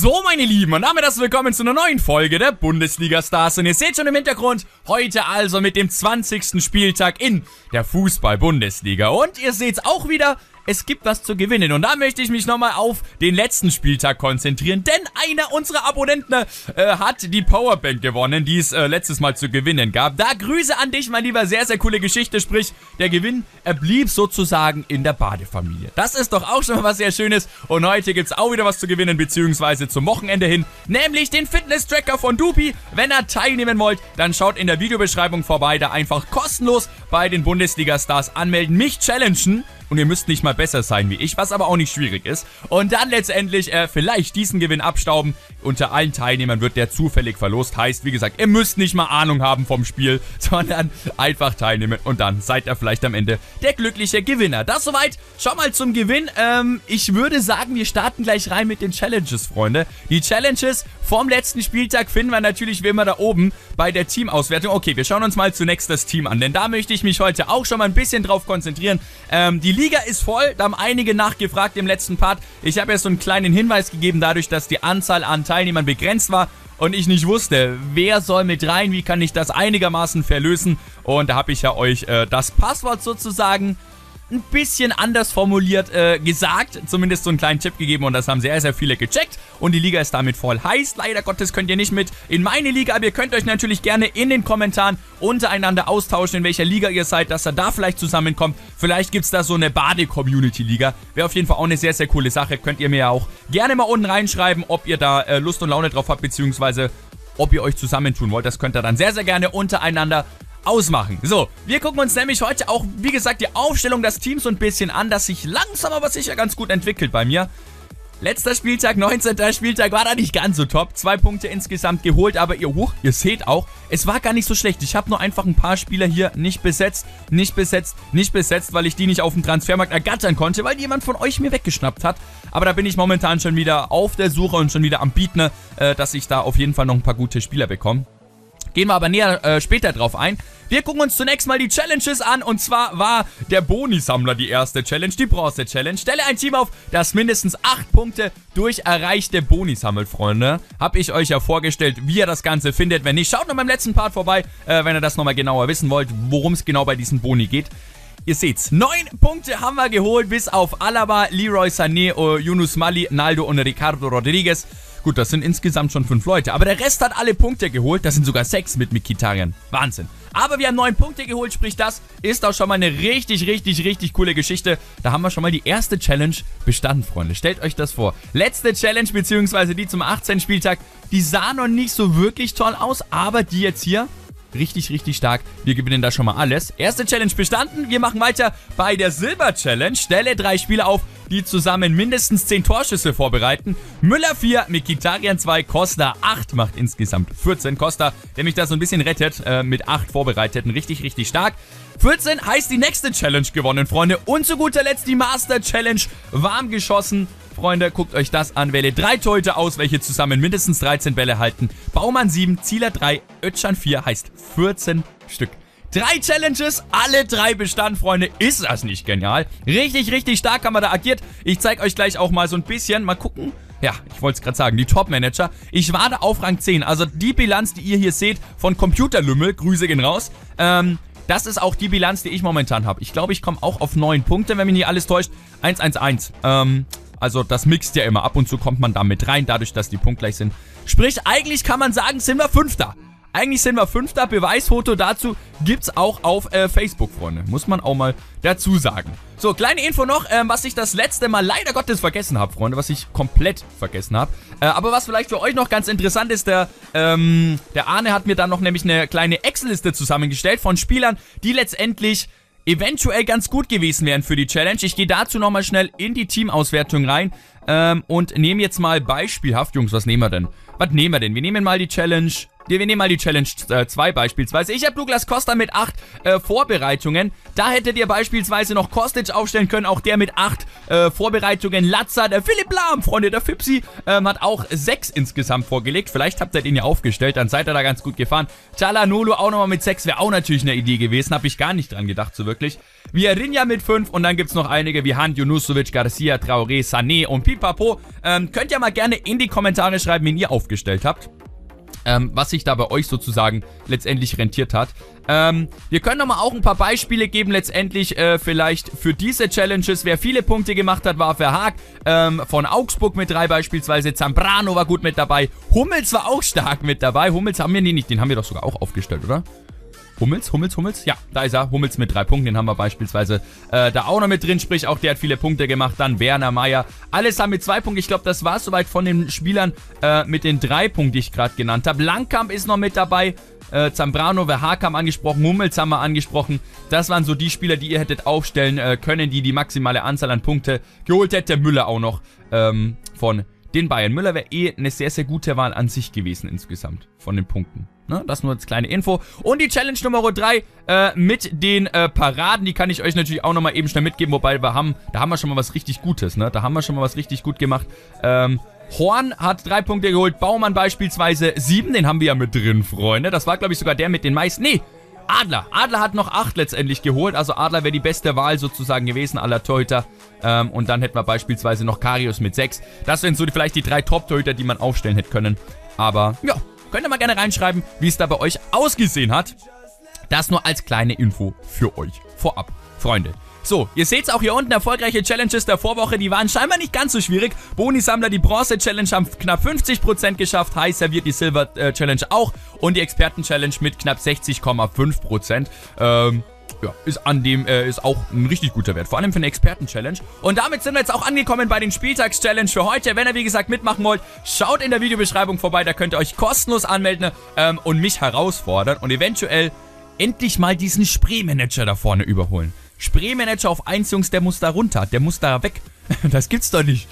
So, meine Lieben, und damit herzlich willkommen zu einer neuen Folge der Bundesliga-Stars. Und ihr seht schon im Hintergrund, heute also mit dem 20. Spieltag in der Fußball-Bundesliga. Und ihr seht es auch wieder, es gibt was zu gewinnen. Und da möchte ich mich nochmal auf den letzten Spieltag konzentrieren, denn einer unserer Abonnenten hat die Powerbank gewonnen, die es letztes Mal zu gewinnen gab. Da Grüße an dich, mein Lieber, sehr, sehr coole Geschichte. Sprich, der Gewinn, er blieb sozusagen in der Badefamilie. Das ist doch auch schon mal was sehr Schönes. Und heute gibt es auch wieder was zu gewinnen, beziehungsweise zum Wochenende hin, nämlich den Fitness-Tracker von Dupi. Wenn ihr teilnehmen wollt, dann schaut in der Videobeschreibung vorbei, da einfach kostenlos bei den Bundesliga-Stars anmelden, mich challengen. Und ihr müsst nicht mal besser sein wie ich, was aber auch nicht schwierig ist. Und dann letztendlich vielleicht diesen Gewinn abstauben. Unter allen Teilnehmern wird der zufällig verlost. Heißt, wie gesagt, ihr müsst nicht mal Ahnung haben vom Spiel, sondern einfach teilnehmen. Und dann seid ihr vielleicht am Ende der glückliche Gewinner. Das soweit. Schau mal zum Gewinn. Ich würde sagen, wir starten gleich rein mit den Challenges, Freunde. Die Challenges vom letzten Spieltag finden wir natürlich wie immer da oben bei der Teamauswertung. Okay, wir schauen uns mal zunächst das Team an. Denn da möchte ich mich heute auch schon mal ein bisschen drauf konzentrieren. Die Liga ist voll, da haben einige nachgefragt im letzten Part. Ich habe ja so einen kleinen Hinweis gegeben, dadurch, dass die Anzahl an Teilnehmern begrenzt war und ich nicht wusste, wer soll mit rein, wie kann ich das einigermaßen verlösen. Und da habe ich ja euch das Passwort sozusagen ein bisschen anders formuliert gesagt, zumindest so einen kleinen Tipp gegeben, und das haben sehr, sehr viele gecheckt und die Liga ist damit voll. Heißt, leider Gottes könnt ihr nicht mit in meine Liga, aber ihr könnt euch natürlich gerne in den Kommentaren untereinander austauschen, in welcher Liga ihr seid, dass ihr da vielleicht zusammenkommt. Vielleicht gibt es da so eine Bade-Community-Liga, wäre auf jeden Fall auch eine sehr, sehr coole Sache. Könnt ihr mir ja auch gerne mal unten reinschreiben, ob ihr da Lust und Laune drauf habt, beziehungsweise ob ihr euch zusammentun wollt. Das könnt ihr dann sehr, sehr gerne untereinander ausmachen. So, wir gucken uns nämlich heute auch, wie gesagt, die Aufstellung des Teams so ein bisschen an, das sich langsam aber sicher ganz gut entwickelt bei mir. Letzter Spieltag, 19. Spieltag, war da nicht ganz so top. 2 Punkte insgesamt geholt, aber ihr seht auch, es war gar nicht so schlecht. Ich habe nur einfach ein paar Spieler hier nicht besetzt, weil ich die nicht auf dem Transfermarkt ergattern konnte, weil jemand von euch mir weggeschnappt hat. Aber da bin ich momentan schon wieder auf der Suche und schon wieder am Bieten, dass ich da auf jeden Fall noch ein paar gute Spieler bekomme. Gehen wir aber näher später drauf ein. Wir gucken uns zunächst mal die Challenges an, und zwar war der Boni-Sammler die erste Challenge, die Bronze-Challenge. Stelle ein Team auf, das mindestens 8 Punkte durch erreichte Boni sammelt, Freunde. Hab ich euch ja vorgestellt, wie ihr das Ganze findet. Wenn nicht, schaut noch beim letzten Part vorbei, wenn ihr das nochmal genauer wissen wollt, worum es genau bei diesen Boni geht. Ihr seht's, 9 Punkte haben wir geholt, bis auf Alaba, Leroy Sané, Yunus Mali, Naldo und Ricardo Rodriguez. Gut, das sind insgesamt schon 5 Leute, aber der Rest hat alle Punkte geholt. Das sind sogar 6 mit Mkhitaryan. Wahnsinn. Aber wir haben 9 Punkte geholt, sprich, das ist auch schon mal eine richtig coole Geschichte. Da haben wir schon mal die erste Challenge bestanden, Freunde. Stellt euch das vor. Letzte Challenge, beziehungsweise die zum 18. Spieltag, die sah noch nicht so wirklich toll aus, aber die jetzt hier, richtig stark. Wir gewinnen da schon mal alles. Erste Challenge bestanden. Wir machen weiter bei der Silber-Challenge. Stelle 3 Spieler auf, die zusammen mindestens 10 Torschüsse vorbereiten. Müller 4, Mkhitaryan 2, Costa 8, macht insgesamt 14. Costa, der mich da so ein bisschen rettet, mit 8 Vorbereiteten. Richtig stark. 14 heißt die nächste Challenge gewonnen, Freunde. Und zu guter Letzt die Master-Challenge. Warm geschossen, Freunde. Guckt euch das an. Wähle 3 Torhüter aus, welche zusammen mindestens 13 Bälle halten. Baumann 7, Zieler 3, Özcan 4, heißt 14 Stück. 3 Challenges, alle 3 bestanden, Freunde. Ist das nicht genial? Richtig stark haben wir da agiert. Ich zeige euch gleich auch mal so ein bisschen. Mal gucken. Ja, ich wollte es gerade sagen, die Top-Manager. Ich war da auf Rang 10. Also die Bilanz, die ihr hier seht von Computerlümmel, Grüße gehen raus. Das ist auch die Bilanz, die ich momentan habe. Ich glaube, ich komme auch auf 9 Punkte, wenn mich nicht alles täuscht. 1-1-1. Also das mixt ja immer. Ab und zu kommt man da mit rein, dadurch, dass die punktgleich sind. Sprich, eigentlich kann man sagen, sind wir 5. Eigentlich sind wir 5. Beweisfoto dazu gibt's auch auf Facebook, Freunde. Muss man auch mal dazu sagen. So, kleine Info noch, was ich das letzte Mal leider Gottes vergessen habe, Freunde. Was ich komplett vergessen habe. Aber was vielleicht für euch noch ganz interessant ist, der Arne hat mir dann noch nämlich eine kleine Excel-Liste zusammengestellt von Spielern, die letztendlich eventuell ganz gut gewesen wären für die Challenge. Ich gehe dazu nochmal schnell in die Teamauswertung rein und nehme jetzt mal beispielhaft, Jungs, was nehmen wir denn? Was nehmen wir denn? Wir nehmen mal die Challenge... Wir nehmen mal die Challenge 2 beispielsweise. Ich habe Douglas Costa mit 8 Vorbereitungen. Da hättet ihr beispielsweise noch Kostic aufstellen können. Auch der mit 8 Vorbereitungen. Latza, der Philipp Lahm, Freunde, der Fipsi, hat auch 6 insgesamt vorgelegt. Vielleicht habt ihr den ja aufgestellt, dann seid ihr da ganz gut gefahren. Çalhanoğlu auch nochmal mit 6, wäre auch natürlich eine Idee gewesen. Habe ich gar nicht dran gedacht, so wirklich. Vierinha mit 5 und dann gibt es noch einige wie Hand, Junusovic, Garcia, Traoré, Sané und Pipapo. Könnt ihr mal gerne in die Kommentare schreiben, wen ihr aufgestellt habt. Was sich da bei euch sozusagen letztendlich rentiert hat. Wir können nochmal auch ein paar Beispiele geben letztendlich vielleicht für diese Challenges. Wer viele Punkte gemacht hat, war Verhaag von Augsburg mit 3 beispielsweise. Zambrano war gut mit dabei. Hummels war auch stark mit dabei. Hummels haben wir nicht. Den haben wir doch sogar auch aufgestellt, oder? Hummels? Ja, da ist er. Hummels mit 3 Punkten, den haben wir beispielsweise da auch noch mit drin. Sprich, auch der hat viele Punkte gemacht. Dann Werner, Meier. Alles haben mit 2 Punkten. Ich glaube, das war es soweit von den Spielern mit den 3 Punkten, die ich gerade genannt habe. Langkamp ist noch mit dabei. Zambrano, Verhaag haben angesprochen. Hummels haben wir angesprochen. Das waren so die Spieler, die ihr hättet aufstellen können, die die maximale Anzahl an Punkte geholt hätte. Müller auch noch von den Bayern. Müller wäre eine sehr, sehr gute Wahl an sich gewesen insgesamt von den Punkten. Ne, das nur als kleine Info. Und die Challenge Nummer 3 mit den Paraden, die kann ich euch natürlich auch nochmal eben schnell mitgeben, wobei da haben wir schon mal was richtig Gutes, ne? Da haben wir schon mal was richtig gut gemacht. Horn hat 3 Punkte geholt, Baumann beispielsweise 7, den haben wir ja mit drin, Freunde. Das war, glaube ich, sogar der mit den meisten. Nee, Adler. Adler hat noch 8 letztendlich geholt, also Adler wäre die beste Wahl sozusagen gewesen, à la Torhüter. Und dann hätten wir beispielsweise noch Karius mit 6. Das wären so vielleicht die 3 Top-Torhüter, die man aufstellen hätte können. Aber, ja. Könnt ihr mal gerne reinschreiben, wie es da bei euch ausgesehen hat. Das nur als kleine Info für euch vorab, Freunde. So, ihr seht es auch hier unten, erfolgreiche Challenges der Vorwoche, die waren scheinbar nicht ganz so schwierig. Boni-Sammler, die Bronze-Challenge haben knapp 50% geschafft, heiß serviert die Silver-Challenge auch und die Experten-Challenge mit knapp 60,5%. Ja, ist auch ein richtig guter Wert, vor allem für eine Experten-Challenge. Und damit sind wir jetzt auch angekommen bei den Spieltags-Challenge für heute. Wenn ihr, wie gesagt, mitmachen wollt, schaut in der Videobeschreibung vorbei. Da könnt ihr euch kostenlos anmelden und mich herausfordern und eventuell endlich mal diesen Spreemanager da vorne überholen. Spreemanager auf 1, Jungs, der muss da runter, der muss da weg. Das gibt's doch nicht.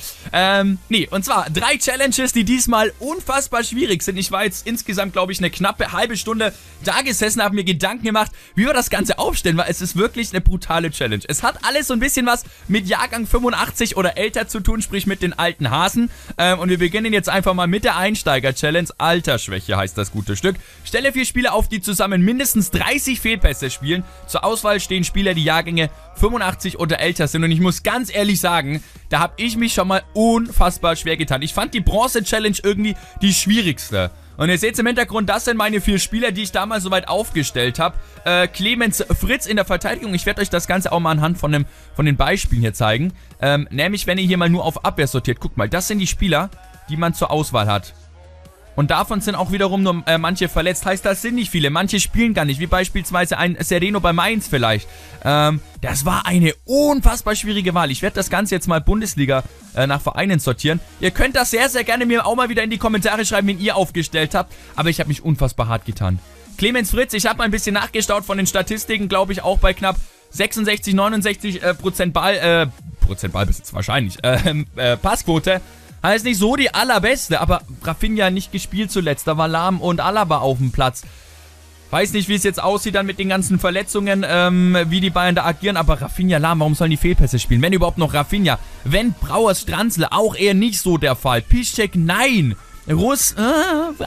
Nee, und zwar 3 Challenges, die diesmal unfassbar schwierig sind. Ich war jetzt insgesamt, glaube ich, eine knappe halbe Stunde da gesessen, habe mir Gedanken gemacht, wie wir das Ganze aufstellen, weil es ist wirklich eine brutale Challenge. Es hat alles so ein bisschen was mit Jahrgang 85 oder älter zu tun, sprich mit den alten Hasen. Und wir beginnen jetzt einfach mal mit der Einsteiger-Challenge. Altersschwäche heißt das gute Stück. Stelle 4 Spieler auf, die zusammen mindestens 30 Fehlpässe spielen. Zur Auswahl stehen Spieler, die Jahrgänge 85 oder älter sind. Und ich muss ganz ehrlich sagen, da habe ich mich schon mal unfassbar schwer getan. Ich fand die Bronze-Challenge irgendwie die schwierigste. Und ihr seht es im Hintergrund, das sind meine 4 Spieler, die ich damals soweit aufgestellt habe. Clemens Fritz in der Verteidigung. Ich werde euch das Ganze auch mal anhand von den Beispielen hier zeigen. Nämlich, wenn ihr hier mal nur auf Abwehr sortiert. Guckt mal, das sind die Spieler, die man zur Auswahl hat. Und davon sind auch wiederum nur manche verletzt. Heißt, das sind nicht viele. Manche spielen gar nicht. Wie beispielsweise ein Sereno bei Mainz vielleicht. Das war eine unfassbar schwierige Wahl. Ich werde das Ganze jetzt mal Bundesliga nach Vereinen sortieren. Ihr könnt das sehr, sehr gerne mir auch mal wieder in die Kommentare schreiben, wen ihr aufgestellt habt. Aber ich habe mich unfassbar hart getan. Clemens Fritz, ich habe mal ein bisschen nachgestaut von den Statistiken. Glaube ich auch bei knapp 66, 69 Prozent Ballbesitz wahrscheinlich. Passquote. Heißt nicht so die allerbeste, aber Rafinha nicht gespielt zuletzt. Da war Lahm und Alaba auf dem Platz. Weiß nicht, wie es jetzt aussieht dann mit den ganzen Verletzungen, wie die Bayern da agieren. Aber Rafinha, Lahm, warum sollen die Fehlpässe spielen? Wenn überhaupt noch Rafinha. Wenn Brauers, Stranzle, auch eher nicht so der Fall. Piszczek, nein. Russ,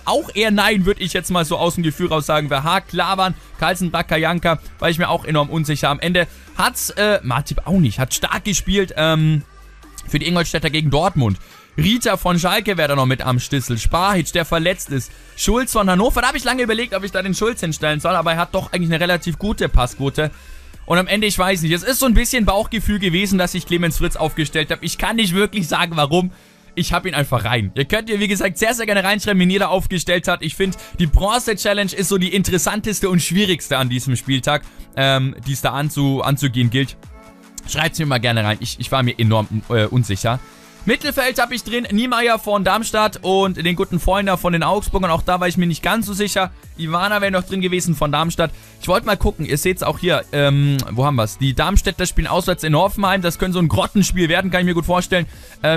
auch eher nein, würde ich jetzt mal so aus dem Gefühl raus sagen. Verhaag, Klavan, Carlsen, Bakayanka, weil ich mir auch enorm unsicher. Am Ende hat's Matip auch nicht, hat stark gespielt für die Ingolstädter gegen Dortmund. Rita von Schalke wäre da noch mit am Stissel. Spahic, der verletzt ist. Schulz von Hannover. Da habe ich lange überlegt, ob ich da den Schulz hinstellen soll. Aber er hat doch eigentlich eine relativ gute Passquote. Und am Ende, ich weiß nicht. Es ist so ein bisschen Bauchgefühl gewesen, dass ich Clemens Fritz aufgestellt habe. Ich kann nicht wirklich sagen, warum. Ich habe ihn einfach rein. Ihr könnt hier, wie gesagt, sehr, sehr gerne reinschreiben, wen ihr da aufgestellt habt. Ich finde, die Bronze-Challenge ist so die interessanteste und schwierigste an diesem Spieltag, die es da anzugehen gilt. Schreibt es mir mal gerne rein. Ich war mir enorm unsicher. Mittelfeld habe ich drin, Niemeyer von Darmstadt und den guten Freund von den Augsburgern. Auch da war ich mir nicht ganz so sicher. Ivana wäre noch drin gewesen von Darmstadt. Ich wollte mal gucken, ihr seht es auch hier, wo haben wir es? Die Darmstädter spielen auswärts in Hoffenheim. Das könnte so ein Grottenspiel werden, kann ich mir gut vorstellen.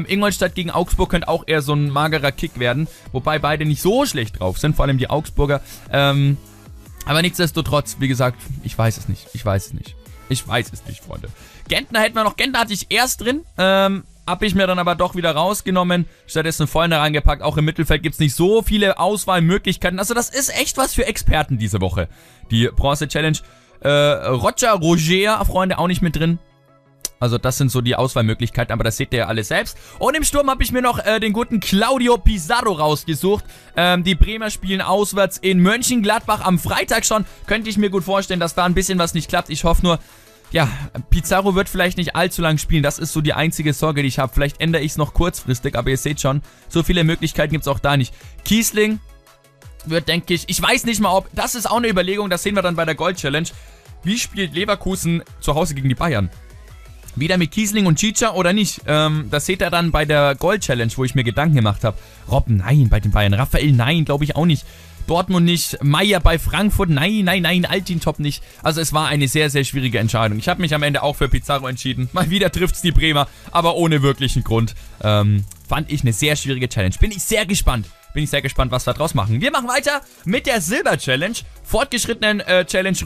Ingolstadt gegen Augsburg könnte auch eher so ein magerer Kick werden. Wobei beide nicht so schlecht drauf sind, vor allem die Augsburger. Aber nichtsdestotrotz, wie gesagt, ich weiß es nicht. Freunde. Gentner hätten wir noch. Gentner hatte ich erst drin, hab ich mir dann aber doch wieder rausgenommen. Stattdessen Vollner reingepackt. Auch im Mittelfeld gibt es nicht so viele Auswahlmöglichkeiten. Also das ist echt was für Experten diese Woche. Die Bronze Challenge. Roger, Freunde, auch nicht mit drin. Also das sind so die Auswahlmöglichkeiten, aber das seht ihr ja alle selbst. Und im Sturm habe ich mir noch den guten Claudio Pizarro rausgesucht. Die Bremer spielen auswärts in Mönchengladbach am Freitag schon. Könnte ich mir gut vorstellen, dass da ein bisschen was nicht klappt. Ich hoffe nur, ja, Pizarro wird vielleicht nicht allzu lang spielen. Das ist so die einzige Sorge, die ich habe. Vielleicht ändere ich es noch kurzfristig, aber ihr seht schon, so viele Möglichkeiten gibt es auch da nicht. Kiesling wird, denke ich, weiß nicht mal, ob... Das ist auch eine Überlegung, das sehen wir dann bei der Gold-Challenge. Wie spielt Leverkusen zu Hause gegen die Bayern? Wieder mit Kiesling und Chicha oder nicht? Das seht ihr dann bei der Gold-Challenge, wo ich mir Gedanken gemacht habe. Robben, nein, bei den Bayern. Raphael, nein, glaube ich auch nicht. Dortmund nicht, Meier bei Frankfurt, nein, nein, nein, Altintop nicht. Also es war eine sehr, sehr schwierige Entscheidung. Ich habe mich am Ende auch für Pizarro entschieden. Mal wieder trifft's die Bremer, aber ohne wirklichen Grund. Fand ich eine sehr schwierige Challenge. Bin ich sehr gespannt. Bin ich sehr gespannt, was wir draus machen. Wir machen weiter mit der Silber-Challenge. Fortgeschrittenen Challenge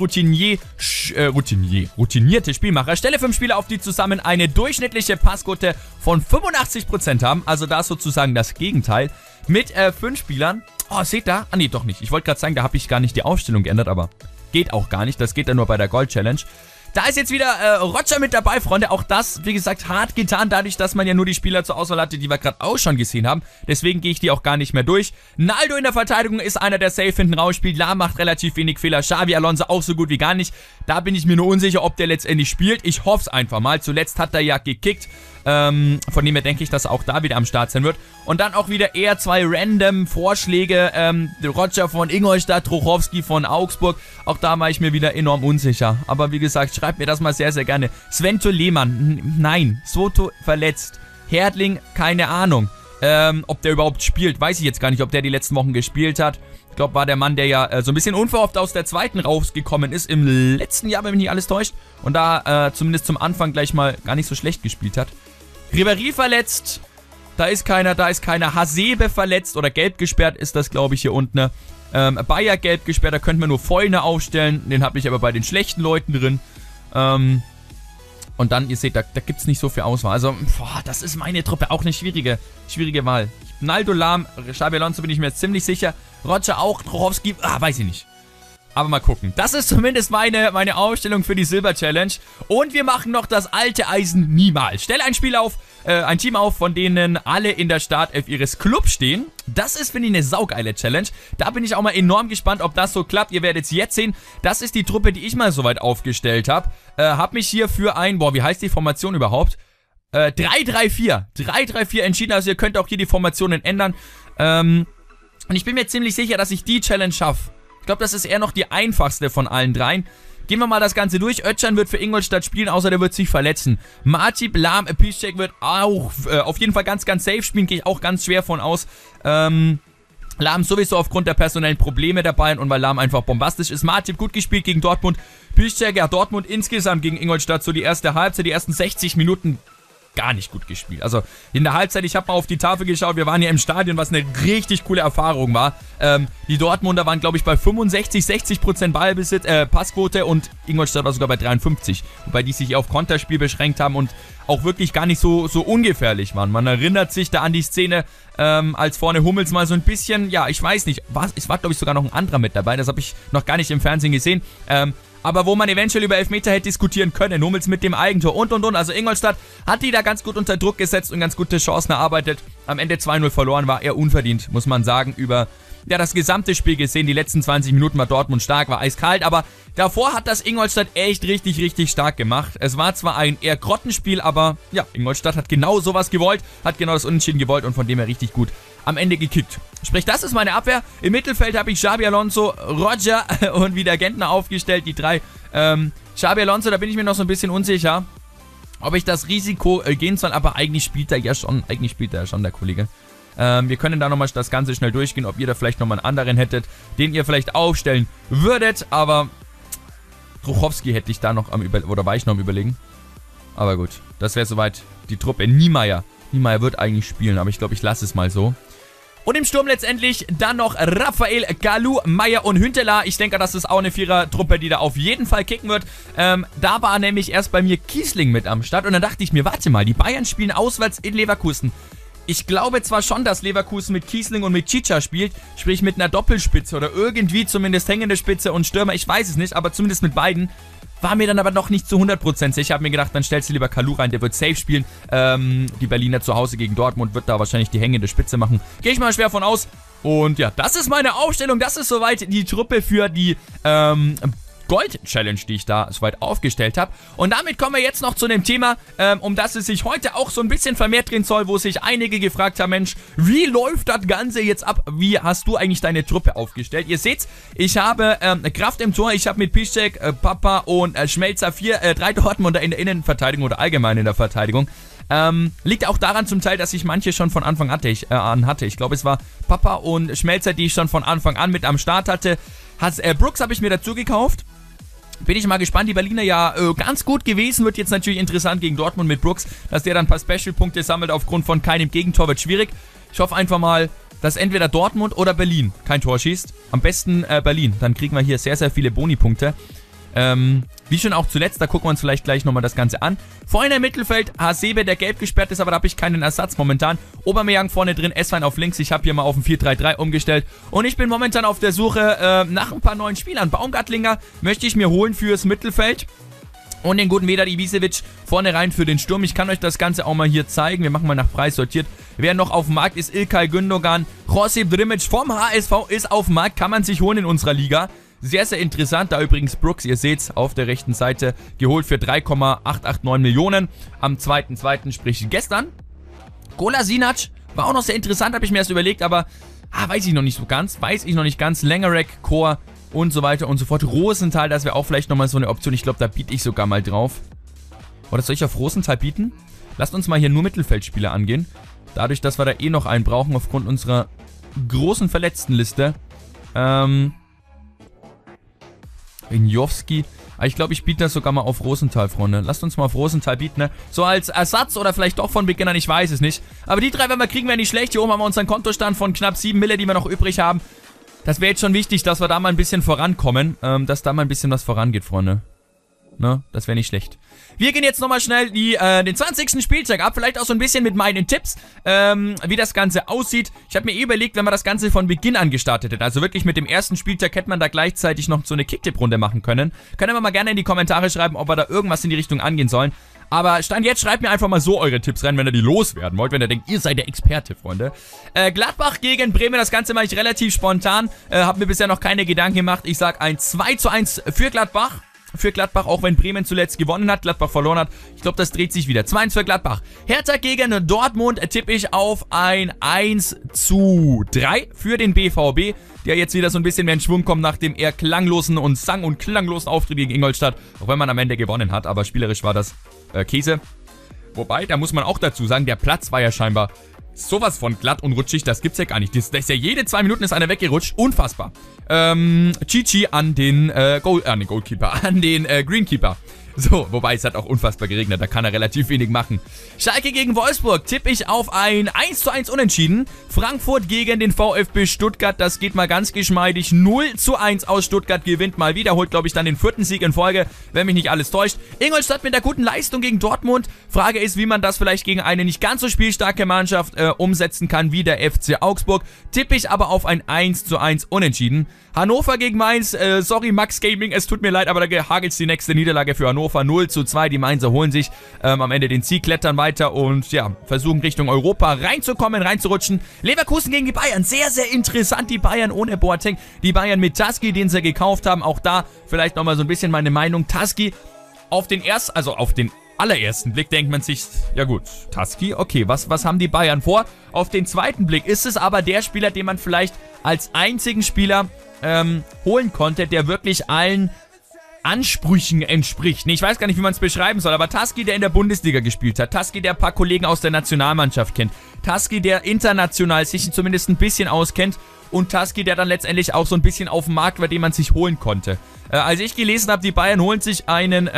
routinierte Spielmacher. Stelle 5 Spieler auf, die zusammen eine durchschnittliche Passquote von 85% haben. Also da ist sozusagen das Gegenteil. Mit 5 Spielern. Oh, seht da? Ah, nee, doch nicht. Ich wollte gerade sagen, da habe ich gar nicht die Aufstellung geändert, aber geht auch gar nicht. Das geht dann nur bei der Gold-Challenge. Da ist jetzt wieder Roger mit dabei, Freunde. Auch das, wie gesagt, hart getan, dadurch, dass man ja nur die Spieler zur Auswahl hatte, die wir gerade auch schon gesehen haben. Deswegen gehe ich die auch gar nicht mehr durch. Naldo in der Verteidigung ist einer, der safe hinten raus spielt. La macht relativ wenig Fehler. Xavi Alonso auch so gut wie gar nicht. Da bin ich mir nur unsicher, ob der letztendlich spielt. Ich hoffe es einfach mal. Zuletzt hat er ja gekickt. Von dem her denke ich, dass er auch da wieder am Start sein wird. Und dann auch wieder eher 2 random Vorschläge. Roger von Ingolstadt, Trochowski von Augsburg. Auch da war ich mir wieder enorm unsicher. Aber wie gesagt, schreibt mir das mal sehr, sehr gerne. Svento Lehmann, nein. Soto verletzt. Hertling, keine Ahnung. Ob der überhaupt spielt, weiß ich jetzt gar nicht, ob der die letzten Wochen gespielt hat. Ich glaube, war der Mann, der ja so ein bisschen unverhofft aus der zweiten rausgekommen ist im letzten Jahr, wenn mich nicht alles täuscht. Und da zumindest zum Anfang gleich mal gar nicht so schlecht gespielt hat. Ribéry verletzt, da ist keiner, Hasebe verletzt oder gelb gesperrt ist das, glaube ich, hier unten, ne? Bayer gelb gesperrt, da könnten wir nur Vollner aufstellen, den habe ich aber bei den schlechten Leuten drin, und dann, ihr seht, da gibt es nicht so viel Auswahl, also, boah, das ist meine Truppe, auch eine schwierige Wahl. Naldo, Lahm, Xabi Alonso bin ich mir jetzt ziemlich sicher, Roger auch, Trochowski, weiß ich nicht. Aber mal gucken. Das ist zumindest meine Aufstellung für die Silber-Challenge. Und wir machen noch das alte Eisen niemals. Stell ein Team auf, von denen alle in der Startelf ihres Clubs stehen. Das ist, finde ich, eine saugeile Challenge. Da bin ich auch mal enorm gespannt, ob das so klappt. Ihr werdet es jetzt sehen. Das ist die Truppe, die ich mal soweit aufgestellt habe. Hab mich hier für ein... Boah, wie heißt die Formation überhaupt? 3-3-4 entschieden. Also ihr könnt auch hier die Formationen ändern. Und ich bin mir ziemlich sicher, dass ich die Challenge schaffe. Ich glaube, das ist eher noch die einfachste von allen dreien. Gehen wir mal das Ganze durch. Özcan wird für Ingolstadt spielen, außer der wird sich verletzen. Matip, Lahm, Piszczek wird auch auf jeden Fall ganz, ganz safe spielen. Gehe ich auch ganz schwer von aus. Lahm sowieso aufgrund der personellen Probleme der Bayern und weil Lahm einfach bombastisch ist. Matip gut gespielt gegen Dortmund. Piszczek, ja, Dortmund insgesamt gegen Ingolstadt. So die erste Halbzeit, die ersten 60 Minuten gar nicht gut gespielt. Also in der Halbzeit, ich habe mal auf die Tafel geschaut, wir waren hier im Stadion, was eine richtig coole Erfahrung war. Die Dortmunder waren, glaube ich, bei 65-60% Ballbesitz, Passquote und Ingolstadt war sogar bei 53, wobei die sich auf Konterspiel beschränkt haben und auch wirklich gar nicht so ungefährlich waren. Man erinnert sich da an die Szene, als vorne Hummels mal so ein bisschen, ja, ich weiß nicht, es war, glaube ich, sogar noch ein anderer mit dabei, das habe ich noch gar nicht im Fernsehen gesehen, aber wo man eventuell über Elfmeter hätte diskutieren können. Hummels mit dem Eigentor und. Also Ingolstadt hat die da ganz gut unter Druck gesetzt und ganz gute Chancen erarbeitet. Am Ende 2-0 verloren, war eher unverdient, muss man sagen, über ja das gesamte Spiel gesehen. Die letzten 20 Minuten war Dortmund stark, war eiskalt, aber davor hat das Ingolstadt echt richtig, richtig stark gemacht. Es war zwar ein eher Grottenspiel, aber ja, Ingolstadt hat genau sowas gewollt, hat genau das Unentschieden gewollt und von dem her richtig gut am Ende gekickt. Sprich, das ist meine Abwehr. Im Mittelfeld habe ich Xabi Alonso, Roger und wieder Gentner aufgestellt, die drei. Xabi Alonso, da bin ich mir noch so ein bisschen unsicher, ob ich das Risiko gehen soll, aber eigentlich spielt er ja schon, der Kollege. Wir können da nochmal das Ganze schnell durchgehen, ob ihr da vielleicht nochmal einen anderen hättet, den ihr vielleicht aufstellen würdet, aber Truchowski hätte ich da noch am Überlegen. Aber gut, das wäre soweit die Truppe. Niemeyer wird eigentlich spielen, aber ich glaube, ich lasse es mal so. Und im Sturm letztendlich dann noch Raphael, Galu, Meier und Hünteler. Ich denke, das ist auch eine Vierer-Truppe, die da auf jeden Fall kicken wird. Da war nämlich erst bei mir Kiesling mit am Start. Und dann dachte ich mir, warte mal, die Bayern spielen auswärts in Leverkusen. Ich glaube zwar schon, dass Leverkusen mit Kiesling und mit Chicha spielt, sprich mit einer Doppelspitze oder irgendwie zumindest hängende Spitze und Stürmer. Ich weiß es nicht, aber zumindest mit beiden. War mir dann aber noch nicht zu 100% sicher. Ich habe mir gedacht, dann stellst du lieber Kalou rein, der wird safe spielen. Die Berliner zu Hause gegen Dortmund wird da wahrscheinlich die hängende Spitze machen. Gehe ich mal schwer von aus. Und ja, das ist meine Aufstellung. Das ist soweit die Truppe für die Gold-Challenge, die ich da soweit aufgestellt habe. Und damit kommen wir jetzt noch zu dem Thema, um das es sich heute auch so ein bisschen vermehrt drehen soll, wo sich einige gefragt haben, Mensch, wie läuft das Ganze jetzt ab? Wie hast du eigentlich deine Truppe aufgestellt? Ihr seht's, ich habe Kraft im Tor, ich habe mit Piszczek, Papa und Schmelzer drei Dortmunder in der Innenverteidigung oder allgemein in der Verteidigung. Liegt auch daran zum Teil, dass ich manche schon von Anfang an hatte. Ich glaube, es war Papa und Schmelzer, die ich schon von Anfang an mit am Start hatte. Brooks habe ich mir dazu gekauft. Bin ich mal gespannt, die Berliner ja ganz gut gewesen, wird jetzt natürlich interessant gegen Dortmund mit Brooks, dass der dann ein paar Special-Punkte sammelt aufgrund von keinem Gegentor, wird schwierig. Ich hoffe einfach mal, dass entweder Dortmund oder Berlin kein Tor schießt, am besten Berlin, dann kriegen wir hier sehr, sehr viele Boni-Punkte. Wie schon auch zuletzt, da gucken wir uns vielleicht gleich nochmal das Ganze an. Vorne im Mittelfeld, Hasebe, der gelb gesperrt ist, aber da habe ich keinen Ersatz momentan. Aubameyang vorne drin, Esswein auf links, ich habe hier mal auf ein 4-3-3 umgestellt. Und ich bin momentan auf der Suche nach ein paar neuen Spielern. Baumgartlinger möchte ich mir holen fürs Mittelfeld. Und den guten Vedat Ibisevic vorne rein für den Sturm. Ich kann euch das Ganze auch mal hier zeigen. Wir machen mal nach Preis sortiert. Wer noch auf dem Markt ist, Ilkay Gündogan. Josip Drimic vom HSV ist auf dem Markt, kann man sich holen in unserer Liga. Sehr, sehr interessant. Da übrigens Brooks, ihr seht's, auf der rechten Seite geholt für 3,889 Millionen am 2.2., sprich gestern. Kolasinac war auch noch sehr interessant, habe ich mir erst überlegt, aber weiß ich noch nicht so ganz. Langerek, Chor und so weiter und so fort. Rosenthal, das wäre auch vielleicht nochmal so eine Option. Ich glaube, da biete ich sogar mal drauf. Oder soll ich auf Rosenthal bieten? Lasst uns mal hier nur Mittelfeldspieler angehen. Dadurch, dass wir da eh noch einen brauchen aufgrund unserer großen Verletztenliste. Injowski. Ich glaube, ich biete das sogar mal auf Rosenthal, Freunde. Lasst uns mal auf Rosenthal bieten, ne? So als Ersatz oder vielleicht doch von Beginn an, ich weiß es nicht. Aber die drei, wenn wir kriegen, wären nicht schlecht. Hier oben haben wir unseren Kontostand von knapp 7 Mille, die wir noch übrig haben. Das wäre jetzt schon wichtig, dass wir da mal ein bisschen vorankommen. Dass da mal ein bisschen was vorangeht, Freunde. Ne? Das wäre nicht schlecht. Wir gehen jetzt nochmal schnell den 20. Spieltag ab. Vielleicht auch so ein bisschen mit meinen Tipps, wie das Ganze aussieht. Ich habe mir überlegt, wenn wir das Ganze von Beginn an gestartet hätten, also wirklich mit dem ersten Spieltag, hätte man da gleichzeitig noch so eine Kicktipp-Runde machen können. Können wir mal gerne in die Kommentare schreiben, ob wir da irgendwas in die Richtung angehen sollen. Aber Stand jetzt, schreibt mir einfach mal so eure Tipps rein, wenn ihr die loswerden wollt, wenn ihr denkt, ihr seid der Experte, Freunde. Gladbach gegen Bremen, das Ganze mache ich relativ spontan. Hab mir bisher noch keine Gedanken gemacht. Ich sag ein 2:1 für Gladbach. Auch wenn Bremen zuletzt gewonnen hat, Gladbach verloren hat. Ich glaube, das dreht sich wieder. 2:1 für Gladbach. Hertha gegen Dortmund tippe ich auf ein 1:3 für den BVB, der jetzt wieder so ein bisschen mehr in Schwung kommt nach dem eher klanglosen und klanglosen Auftritt gegen Ingolstadt, auch wenn man am Ende gewonnen hat, aber spielerisch war das Käse. Wobei, da muss man auch dazu sagen, der Platz war ja scheinbar sowas von glatt und rutschig, das gibt's ja gar nicht. Das ist ja jede 2 Minuten ist einer weggerutscht. Unfassbar. Chichi an den Goalkeeper, an den Greenkeeper. So, wobei es hat auch unfassbar geregnet, da kann er relativ wenig machen. Schalke gegen Wolfsburg tippe ich auf ein 1:1 Unentschieden. Frankfurt gegen den VfB Stuttgart, das geht mal ganz geschmeidig. 0:1 aus Stuttgart, gewinnt mal wieder, holt glaube ich dann den 4. Sieg in Folge, wenn mich nicht alles täuscht. Ingolstadt mit einer guten Leistung gegen Dortmund. Frage ist, wie man das vielleicht gegen eine nicht ganz so spielstarke Mannschaft umsetzen kann wie der FC Augsburg. Tippe ich aber auf ein 1:1 Unentschieden. Hannover gegen Mainz, sorry Max Gaming, es tut mir leid, aber da hagelt's die nächste Niederlage für Hannover, 0:2, die Mainzer holen sich am Ende den Sieg, klettern weiter und ja, versuchen Richtung Europa reinzukommen, reinzurutschen. Leverkusen gegen die Bayern, sehr, sehr interessant, die Bayern ohne Boateng, die Bayern mit Tasci, den sie gekauft haben, auch da vielleicht nochmal so ein bisschen meine Meinung. Tasci auf den allerersten Blick denkt man sich, ja gut, Tasci, okay, was haben die Bayern vor? Auf den zweiten Blick ist es aber der Spieler, den man vielleicht als einzigen Spieler holen konnte, der wirklich allen Ansprüchen entspricht. Nee, ich weiß gar nicht, wie man es beschreiben soll, aber Tasci, der in der Bundesliga gespielt hat, Tasci, der ein paar Kollegen aus der Nationalmannschaft kennt, Tasci, der international sich zumindest ein bisschen auskennt und Tasci, der dann letztendlich auch so ein bisschen auf dem Markt war, den man sich holen konnte. Als ich gelesen habe, die Bayern holen sich einen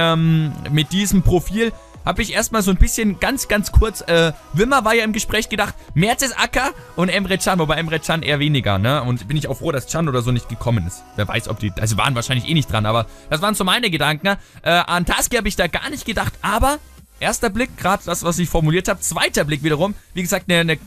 mit diesem Profil, habe ich erstmal so ein bisschen ganz kurz, Wimmer war ja im Gespräch gedacht, Mertesacker und Emre Can, wobei Emre Can eher weniger, ne? Und bin ich auch froh, dass Can oder so nicht gekommen ist. Wer weiß, ob die, also waren wahrscheinlich eh nicht dran, aber das waren so meine Gedanken. An Tasci habe ich da gar nicht gedacht, aber Erster Blick, gerade das, was ich formuliert habe. Zweiter Blick wiederum, wie gesagt, eigentlich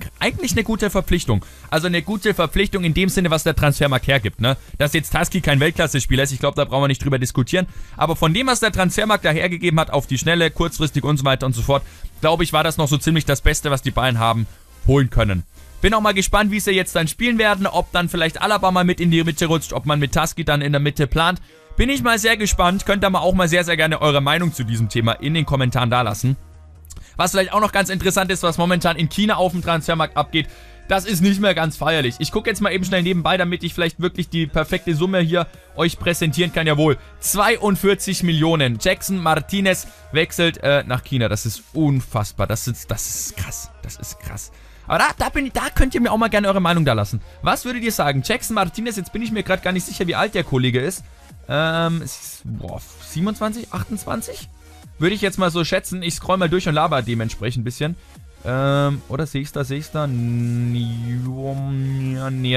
eine gute Verpflichtung. Also eine gute Verpflichtung in dem Sinne, was der Transfermarkt hergibt, ne? Dass jetzt Tasci kein Weltklasse-Spieler ist, ich glaube, da brauchen wir nicht drüber diskutieren. Aber von dem, was der Transfermarkt da hergegeben hat, auf die Schnelle, kurzfristig und so weiter und so fort, glaube ich, war das noch so ziemlich das Beste, was die Bayern haben holen können. Bin auch mal gespannt, wie sie jetzt dann spielen werden, ob dann vielleicht Alaba mal mit in die Mitte rutscht, ob man mit Tasci dann in der Mitte plant. Bin ich mal sehr gespannt, könnt ihr mal auch mal sehr, sehr gerne eure Meinung zu diesem Thema in den Kommentaren dalassen. Was vielleicht auch noch ganz interessant ist, was momentan in China auf dem Transfermarkt abgeht, das ist nicht mehr ganz feierlich. Ich gucke jetzt mal eben schnell nebenbei, damit ich vielleicht wirklich die perfekte Summe hier euch präsentieren kann. Jawohl, 42 Millionen. Jackson Martinez wechselt nach China. Das ist unfassbar, das ist krass, das ist krass. Aber da könnt ihr mir auch mal gerne eure Meinung dalassen. Was würdet ihr sagen? Jackson Martinez, jetzt bin ich mir gerade gar nicht sicher, wie alt der Kollege ist. 27, 28? Würde ich jetzt mal so schätzen. Ich scroll mal durch und laber dementsprechend ein bisschen. Oder sehe ich es da, Nee,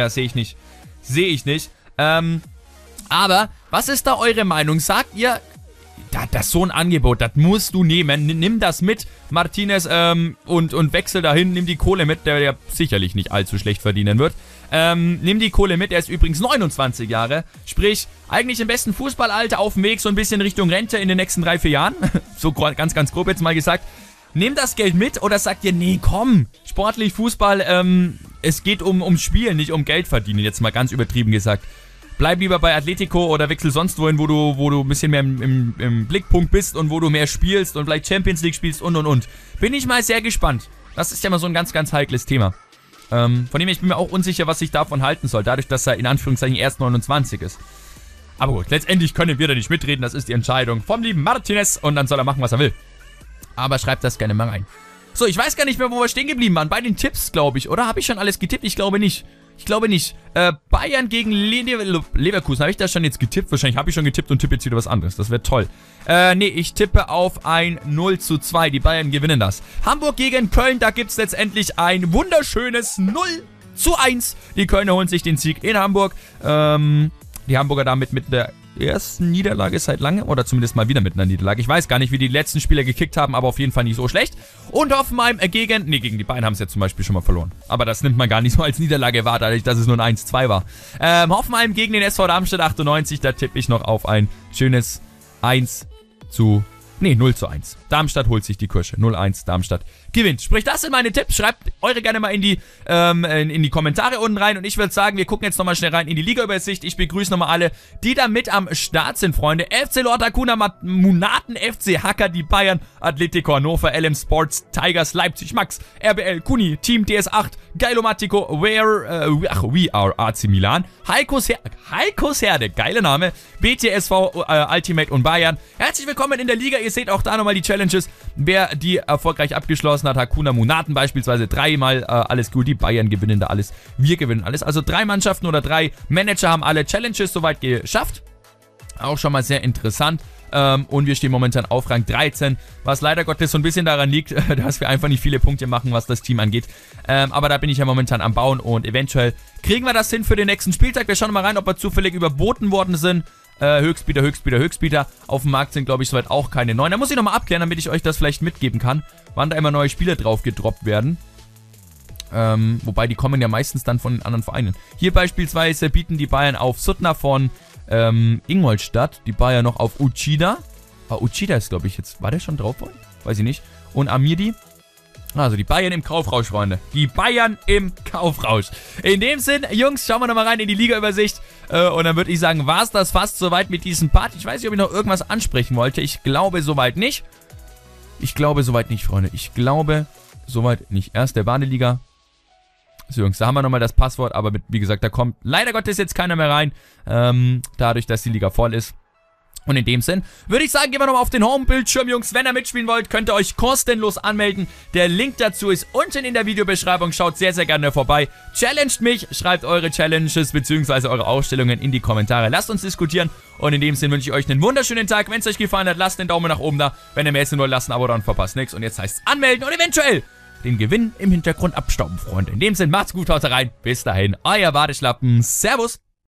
sehe ich nicht. Sehe ich nicht. Aber, was ist da eure Meinung? Sagt ihr, das ist so ein Angebot, das musst du nehmen. Nimm das mit, Martinez, und wechsel dahin. Nimm die Kohle mit, der ja sicherlich nicht allzu schlecht verdienen wird. Nimm die Kohle mit, er ist übrigens 29 Jahre. Sprich, eigentlich im besten Fußballalter auf dem Weg, so ein bisschen Richtung Rente in den nächsten 3-4 Jahren. So ganz, ganz grob jetzt mal gesagt. Nehmt das Geld mit oder sagt ihr, nee, komm, sportlich, Fußball, es geht um Spielen, nicht um Geld verdienen, jetzt mal ganz übertrieben gesagt. Bleib lieber bei Atletico oder wechsel sonst wohin, wo du ein bisschen mehr im Blickpunkt bist und wo du mehr spielst und vielleicht Champions League spielst und. Bin ich mal sehr gespannt. Das ist ja mal so ein ganz, ganz heikles Thema. Von dem her, ich bin mir auch unsicher, was ich davon halten soll, dadurch, dass er in Anführungszeichen erst 29 ist. Aber gut, letztendlich können wir da nicht mitreden, das ist die Entscheidung vom lieben Martinez und dann soll er machen, was er will. Aber schreibt das gerne mal rein. So, ich weiß gar nicht mehr, wo wir stehen geblieben waren. Bei den Tipps, glaube ich, oder? Habe ich schon alles getippt? Ich glaube nicht. Ich glaube nicht. Bayern gegen Leverkusen. Habe ich das schon jetzt getippt? Wahrscheinlich habe ich schon getippt und tippe jetzt wieder was anderes. Das wäre toll. Nee, ich tippe auf ein 0:2. Die Bayern gewinnen das. Hamburg gegen Köln. Da gibt es letztendlich ein wunderschönes 0:1. Die Kölner holen sich den Sieg in Hamburg. Die Hamburger damit mit der ersten Niederlage seit langem oder zumindest mal wieder mit einer Niederlage. Ich weiß gar nicht, wie die letzten Spieler gekickt haben, aber auf jeden Fall nicht so schlecht. Und Hoffenheim gegen die Bayern haben es ja zum Beispiel schon mal verloren. Aber das nimmt man gar nicht so als Niederlage wahr, dadurch, dass es nur ein 1:2 war. Hoffenheim gegen den SV Darmstadt 98, da tippe ich noch auf ein schönes 0:1. Darmstadt holt sich die Kirsche. 0:1, Darmstadt gewinnt. Sprich, das sind meine Tipps. Schreibt eure gerne mal in die Kommentare unten rein. Und ich würde sagen, wir gucken jetzt nochmal schnell rein in die Liga-Übersicht. Ich begrüße nochmal alle, die da mit am Start sind, Freunde. FC Lortakuna, Munaten, FC Hacker, die Bayern, Atletico Hannover, LM Sports, Tigers, Leipzig, Max, RBL, Kuni, Team DS8, Geilomatico, We Are AC Milan, Heikos Herde, geiler Name, BTSV, Ultimate und Bayern. Herzlich willkommen in der Liga. Ihr seht auch da nochmal die Challenges, wer die erfolgreich abgeschlossen hat. Hakuna Munaten beispielsweise dreimal alles gut, die Bayern gewinnen da alles, wir gewinnen alles. Also 3 Mannschaften oder 3 Manager haben alle Challenges soweit geschafft. Auch schon mal sehr interessant. Und wir stehen momentan auf Rang 13, was leider Gottes so ein bisschen daran liegt, dass wir einfach nicht viele Punkte machen, was das Team angeht. Aber da bin ich ja momentan am Bauen und eventuell kriegen wir das hin für den nächsten Spieltag. Wir schauen mal rein, ob wir zufällig überboten worden sind. Höchstbieter. Auf dem Markt sind, glaube ich, soweit auch keine neuen. Da muss ich nochmal abklären, damit ich euch das vielleicht mitgeben kann, wann da immer neue Spieler drauf gedroppt werden. Wobei, die kommen ja meistens dann von den anderen Vereinen. Hier beispielsweise bieten die Bayern auf Suttner von Ingolstadt. Die Bayern noch auf Uchida. Uchida ist, glaube ich, jetzt... War der schon drauf? Weiß ich nicht. Und Amiri. Also die Bayern im Kaufrausch, Freunde. Die Bayern im Kaufrausch. In dem Sinn, Jungs, schauen wir nochmal rein in die Liga-Übersicht. Und dann würde ich sagen, war es das fast soweit mit diesem Part. Ich weiß nicht, ob ich noch irgendwas ansprechen wollte. Ich glaube soweit nicht. Ich glaube soweit nicht, Freunde. Ich glaube soweit nicht. Erst der Badeliga. So, Jungs, da haben wir nochmal das Passwort. Aber wie gesagt, da kommt leider Gottes jetzt keiner mehr rein. Dadurch, dass die Liga voll ist. Und in dem Sinn, würde ich sagen, gehen wir nochmal auf den Home-Bildschirm, Jungs. Wenn ihr mitspielen wollt, könnt ihr euch kostenlos anmelden. Der Link dazu ist unten in der Videobeschreibung. Schaut sehr, sehr gerne vorbei. Challenged mich, schreibt eure Challenges bzw. eure Aufstellungen in die Kommentare. Lasst uns diskutieren. Und in dem Sinn wünsche ich euch einen wunderschönen Tag. Wenn es euch gefallen hat, lasst den Daumen nach oben da. Wenn ihr mehr essen wollt, lasst ein Abo da und verpasst nichts. Und jetzt heißt es anmelden und eventuell den Gewinn im Hintergrund abstauben, Freunde. In dem Sinn, macht's gut, haut rein. Bis dahin, euer Badeschlappen. Servus.